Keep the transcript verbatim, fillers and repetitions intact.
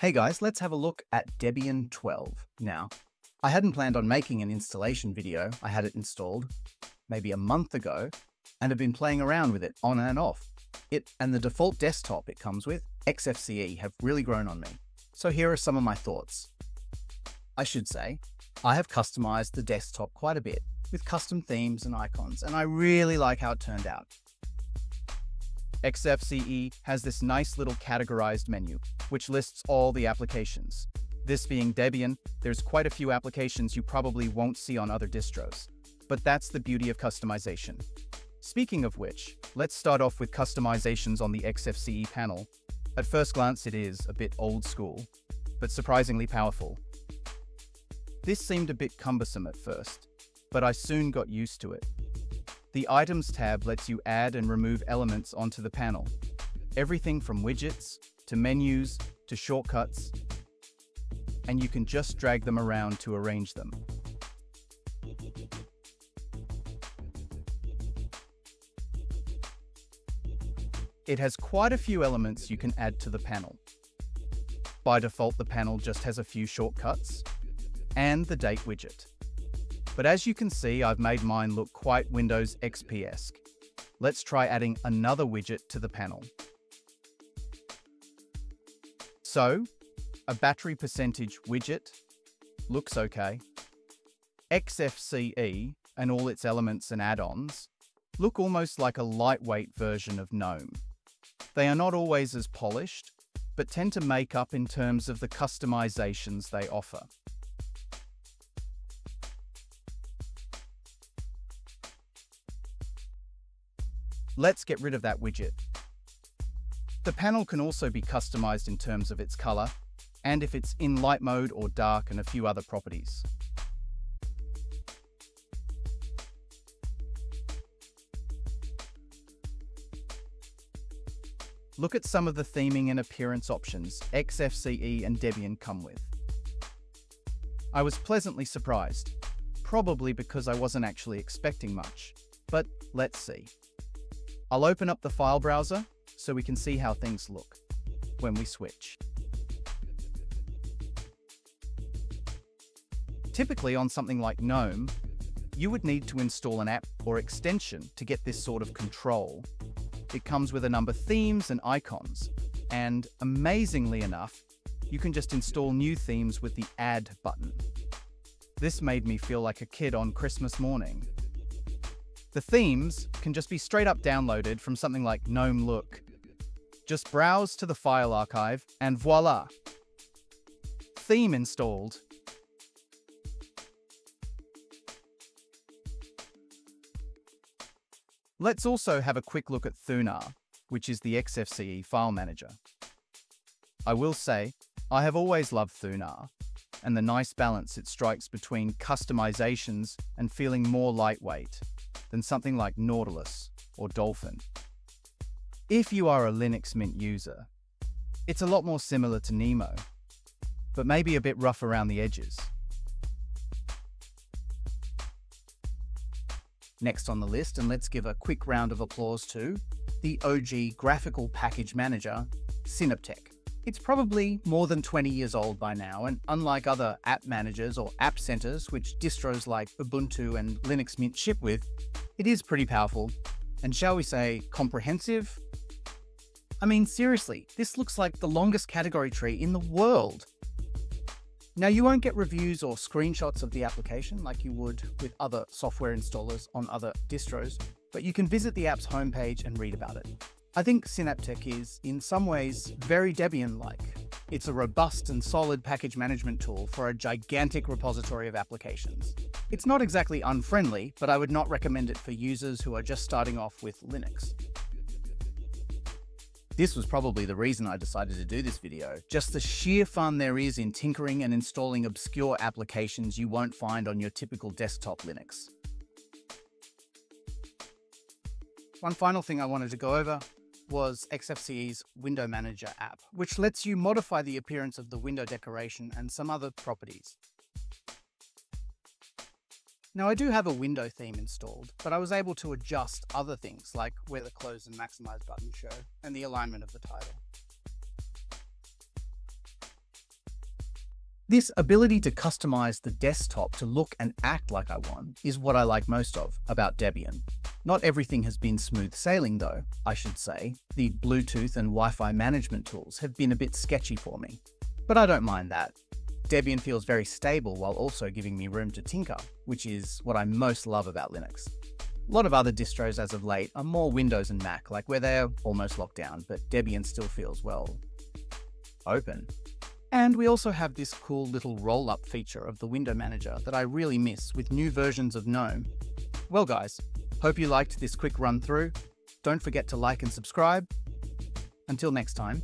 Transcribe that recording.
Hey guys, let's have a look at Debian twelve. Now, I hadn't planned on making an installation video. I had it installed maybe a month ago and have been playing around with it on and off. It and the default desktop it comes with, X F C E, have really grown on me. So here are some of my thoughts. I should say, I have customized the desktop quite a bit with custom themes and icons, and I really like how it turned out. X F C E has this nice little categorized menu, which lists all the applications. This being Debian, there's quite a few applications you probably won't see on other distros, but that's the beauty of customization. Speaking of which, let's start off with customizations on the X F C E panel. At first glance, it is a bit old school, but surprisingly powerful. This seemed a bit cumbersome at first, but I soon got used to it. The Items tab lets you add and remove elements onto the panel. Everything from widgets, to menus, to shortcuts, and you can just drag them around to arrange them. It has quite a few elements you can add to the panel. By default, the panel just has a few shortcuts and the date widget. But as you can see, I've made mine look quite Windows X P-esque. Let's try adding another widget to the panel. So, a battery percentage widget looks okay. X F C E and all its elements and add-ons look almost like a lightweight version of GNOME. They are not always as polished, but tend to make up in terms of the customizations they offer. Let's get rid of that widget. The panel can also be customized in terms of its color, and if it's in light mode or dark, and a few other properties. Look at some of the theming and appearance options X F C E and Debian come with. I was pleasantly surprised, probably because I wasn't actually expecting much, but let's see. I'll open up the file browser so we can see how things look when we switch. Typically on something like GNOME, you would need to install an app or extension to get this sort of control. It comes with a number of themes and icons, and amazingly enough, you can just install new themes with the Add button. This made me feel like a kid on Christmas morning. The themes can just be straight up downloaded from something like GNOME Look. Just browse to the file archive and voila! Theme installed. Let's also have a quick look at Thunar, which is the X F C E file manager. I will say, I have always loved Thunar, and the nice balance it strikes between customizations and feeling more lightweight than something like Nautilus or Dolphin. If you are a Linux Mint user, it's a lot more similar to Nemo, but maybe a bit rough around the edges. Next on the list, and let's give a quick round of applause to the O G graphical package manager, Synaptic. It's probably more than twenty years old by now, and unlike other app managers or app centers, which distros like Ubuntu and Linux Mint ship with, it is pretty powerful, and shall we say, comprehensive? I mean, seriously, this looks like the longest category tree in the world. Now, you won't get reviews or screenshots of the application like you would with other software installers on other distros, but you can visit the app's homepage and read about it. I think Synaptic is, in some ways, very Debian-like. It's a robust and solid package management tool for a gigantic repository of applications. It's not exactly unfriendly, but I would not recommend it for users who are just starting off with Linux. This was probably the reason I decided to do this video, just the sheer fun there is in tinkering and installing obscure applications you won't find on your typical desktop Linux. One final thing I wanted to go over was X F C E's Window Manager app, which lets you modify the appearance of the window decoration and some other properties. Now, I do have a window theme installed, but I was able to adjust other things like where the close and maximize buttons show and the alignment of the title. This ability to customize the desktop to look and act like I want is what I like most of about Debian. Not everything has been smooth sailing though, I should say. The Bluetooth and Wi-Fi management tools have been a bit sketchy for me, but I don't mind that. Debian feels very stable while also giving me room to tinker, which is what I most love about Linux. A lot of other distros as of late are more Windows and Mac, like where they're almost locked down, but Debian still feels, well, open. And we also have this cool little roll-up feature of the window manager that I really miss with new versions of GNOME. Well guys, hope you liked this quick run through. Don't forget to like and subscribe. Until next time.